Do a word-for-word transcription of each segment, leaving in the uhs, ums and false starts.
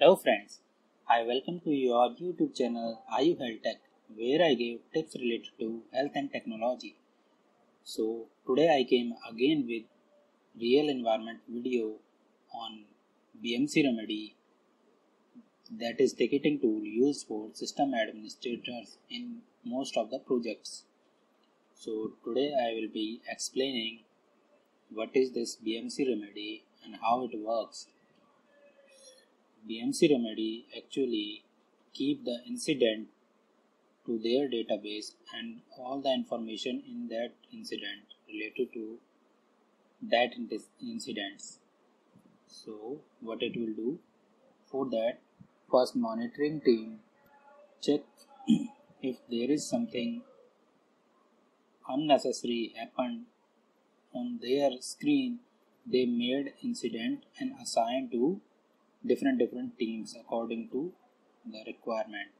Hello friends, I welcome to your YouTube channel I U Health Tech, where I give tips related to health and technology. So today I came again with real environment video on B M C Remedy, that is ticketing tool used for system administrators in most of the projects. So today I will be explaining what is this B M C Remedy and how it works. B M C Remedy actually keep the incident to their database and all the information in that incident related to that incidents. So what it will do for that, first monitoring team check if there is something unnecessary happened on their screen. They made incident and assign to different different teams according to the requirement.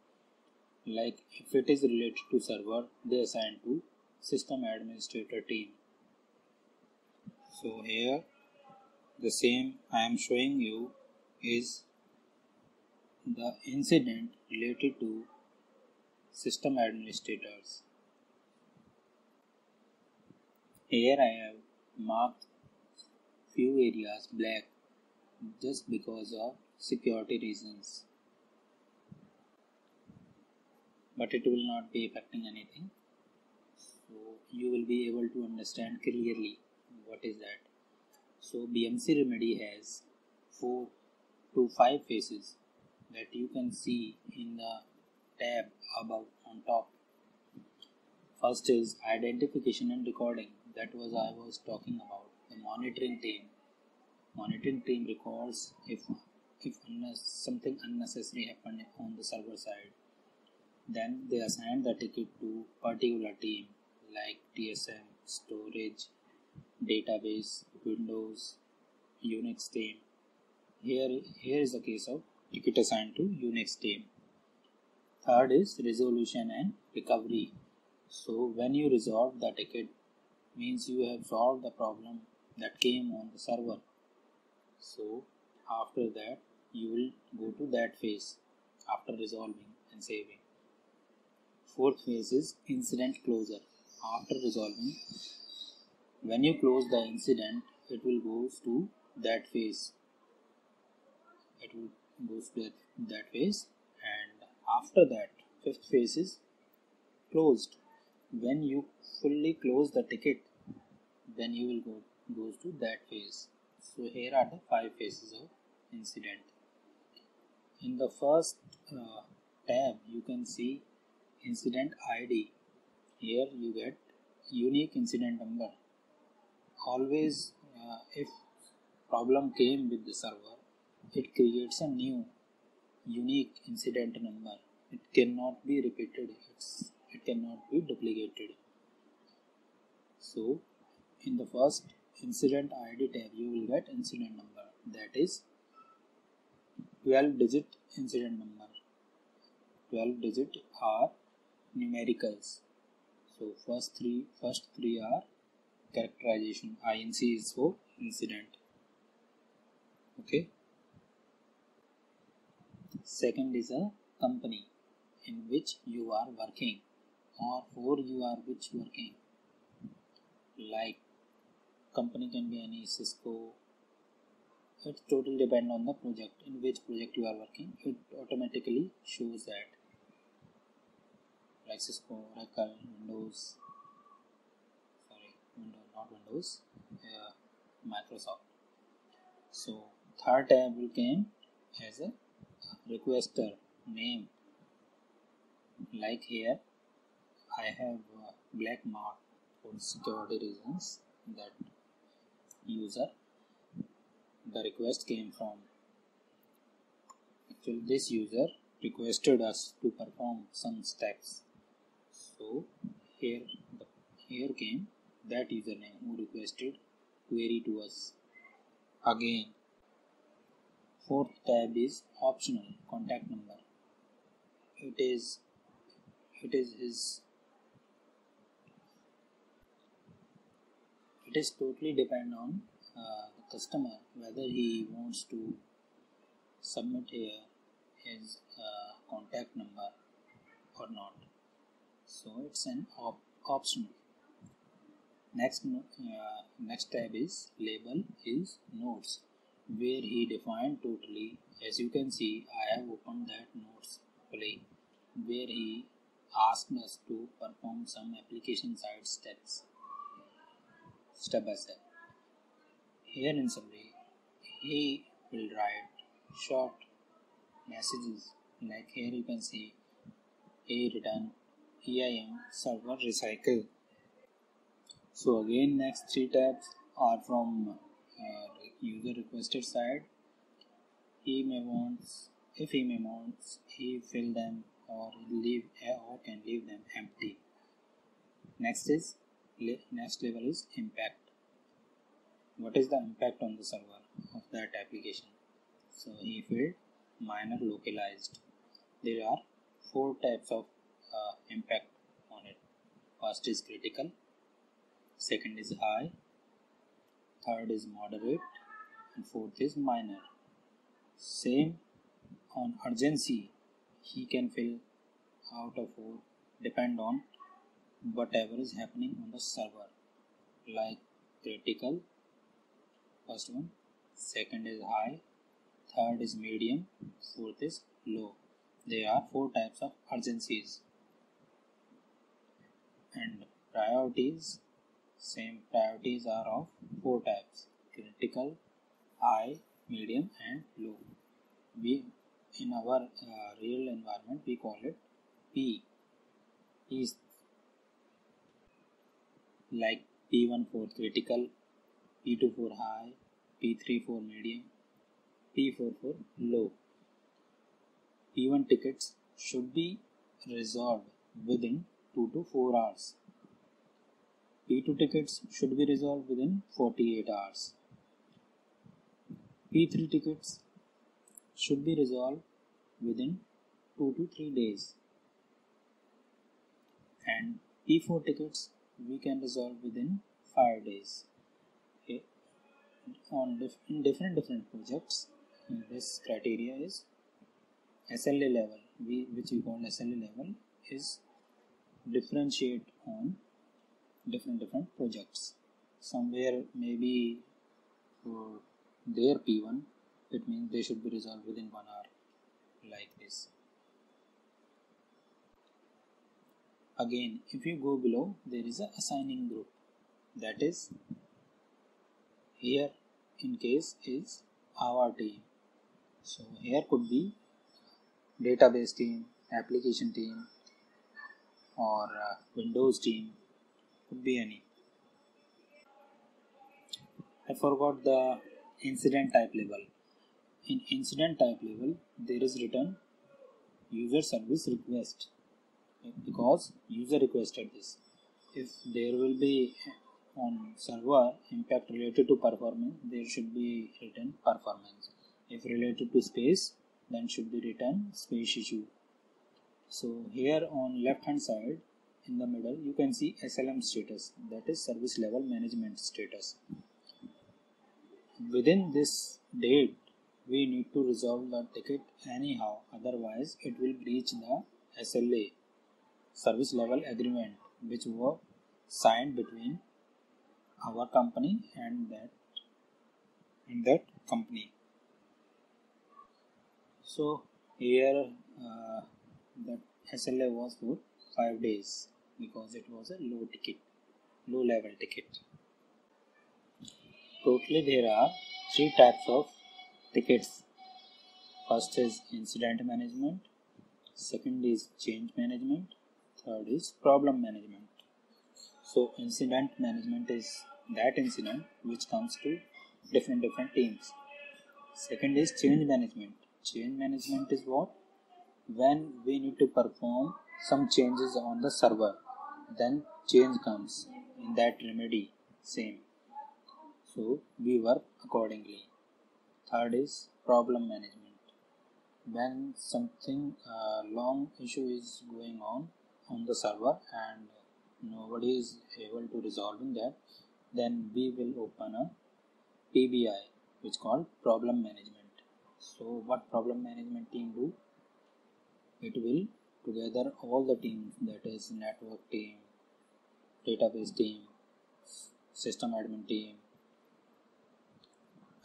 Like if it is related to server, they assign to system administrator team. So here the same I am showing you is the incident related to system administrators. Here I have marked few areas black just because of security reasons, but it will not be affecting anything, so you will be able to understand clearly what is that. So B M C Remedy has four to five phases that you can see in the tab above on top. First is identification and recording, that was I was talking about the monitoring team. Monitoring team records if, if something unnecessary happened on the server side. Then they assign the ticket to particular team like T S M, storage, database, Windows, Unix team. Here, here is the case of ticket assigned to Unix team. Third is resolution and recovery. So when you resolve the ticket, means you have solved the problem that came on the server. So after that you will go to that phase after resolving and saving. Fourth phase is incident closure. After resolving, when you close the incident, it will go to that phase. It will go to that phase, and after that fifth phase is closed. When you fully close the ticket, then you will go goes to that phase. So here are the five phases of incident. In the first uh, tab you can see incident I D. Here you get unique incident number. Always uh, if problem came with the server, it creates a new unique incident number. It cannot be repeated. It's, it cannot be duplicated. So in the first incident I D tab you will get incident number, that is twelve digit incident number. twelve digit are numericals. So first three first three are characterization. I N C is for incident. Okay. Second is a company in which you are working or for you are which working. Like company can be any Cisco. It totally depends on the project, in which project you are working. It automatically shows that, like Cisco, Oracle, Windows, sorry, Windows, not Windows, uh, Microsoft. So third tab will came as a requester name. Like here, I have a black mark for security reasons that user, the request came from, actually this user requested us to perform some steps. So here the, here came that username who requested query to us again. Fourth tab is optional contact number. It is it is his it is totally depend on uh, the customer whether he wants to submit here his uh, contact number or not. So it's an op option. Next uh, next tab is label is notes, where he defined totally. As you can see, I have opened that notes play where he asked us to perform some application side steps step by step. Here in summary, he will write short messages, like here you can see a return E I M server recycle. So again, next three tabs are from uh, user requested side. He may wants, if he may wants, he fill them or leave or can leave them empty. Next is next level is impact. What is the impact on the server of that application? So he filled minor localized. There are four types of uh, impact on it. First is critical, second is high, third is moderate, and fourth is minor. Same on urgency, he can fill out of four, depend on whatever is happening on the server, like critical, first one, second is high, third is medium, fourth is low. There are four types of urgencies. And priorities, same priorities are of four types, critical, high, medium and low. We in our uh, real environment we call it P. Is like P one for critical, P two for high, P three for medium, P four for low. P one tickets should be resolved within two to four hours. P two tickets should be resolved within forty-eight hours. P three tickets should be resolved within two to three days. And P four tickets we can resolve within five days. Okay. On dif in different different projects, this criteria is S L A level, we, which we call S L A level, is differentiate on different different projects. Somewhere maybe for their P one, it means they should be resolved within one hour, like this. Again, if you go below, there is a assigning group, that is here in case is our team. So here could be database team, application team, or uh, Windows team, could be any. I forgot the incident type level. In incident type level, there is written user service request, because user requested this. If there will be on server impact related to performance, there should be written performance. If related to space, then should be written space issue. So here on left hand side in the middle, you can see S L M status, that is service level management status. Within this date, we need to resolve the ticket anyhow, otherwise it will breach the S L A, service level agreement, which was signed between our company and that and that company. So here uh, that S L A was for five days, because it was a low ticket, low level ticket. Totally there are three types of tickets. First is incident management, second is change management, third is problem management. So incident management is that incident which comes to different different teams. Second is change management. Change management is what? When we need to perform some changes on the server, then change comes in that remedy, same. So we work accordingly. Third is problem management. When something uh, long issue is going on on the server and nobody is able to resolve in that, then we will open a P B I, which is called problem management. So what problem management team do? It will together all the teams, that is network team, database team, system admin team,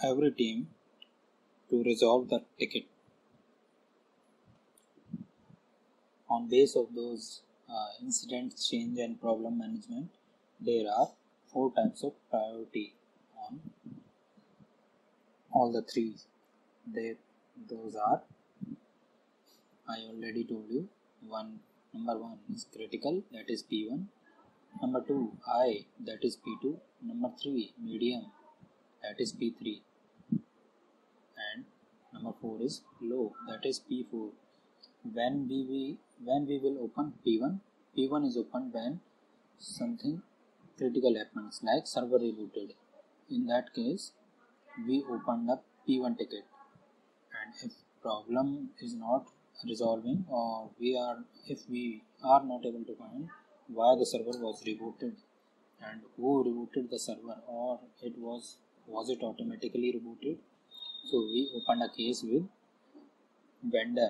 every team, to resolve the ticket. On base of those uh, incidents, change and problem management, there are four types of priority on all the three. They, those are, I already told you, one number one is critical, that is P one, number two high, that is P two, number three medium, that is P three, and number four is low, that is P four. When we, we when we will open P one, P one is opened when something critical happens, like server rebooted. In that case, we opened up P one ticket, and if problem is not resolving, or we are if we are not able to find why the server was rebooted and who rebooted the server, or it was was it automatically rebooted, so we opened a case with vendor,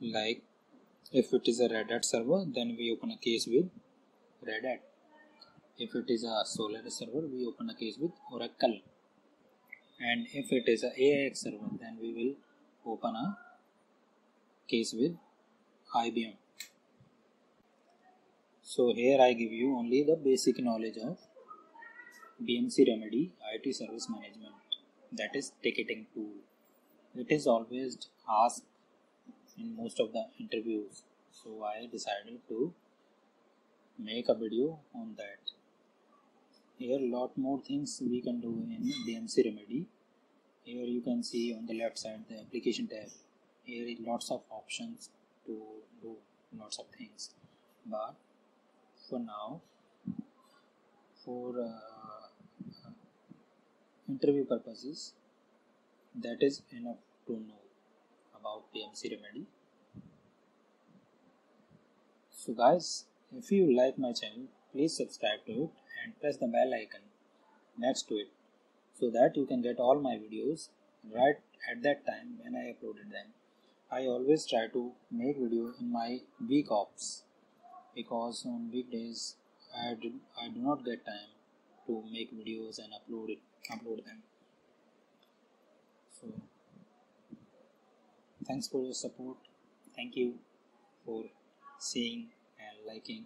like if it is a Red Hat server, then we open a case with Red Hat. If it is a Solaris server, we open a case with Oracle, and if it is a A I X server, then we will open a case with I B M. So here I give you only the basic knowledge of B M C Remedy I T Service Management, that is ticketing tool. It is always asked in most of the interviews, so I decided to make a video on that. Here lot more things we can do in B M C Remedy. Here you can see on the left side the application tab. Here is lots of options to do lots of things, but for now, for uh, interview purposes, that is enough to know about B M C Remedy. So guys, if you like my channel, please subscribe to it and press the bell icon next to it, so that you can get all my videos right at that time when I uploaded them. I always try to make video in my week offs, because on weekdays I do, I do not get time to make videos and upload it, upload them. So thanks for your support. Thank you for seeing and liking.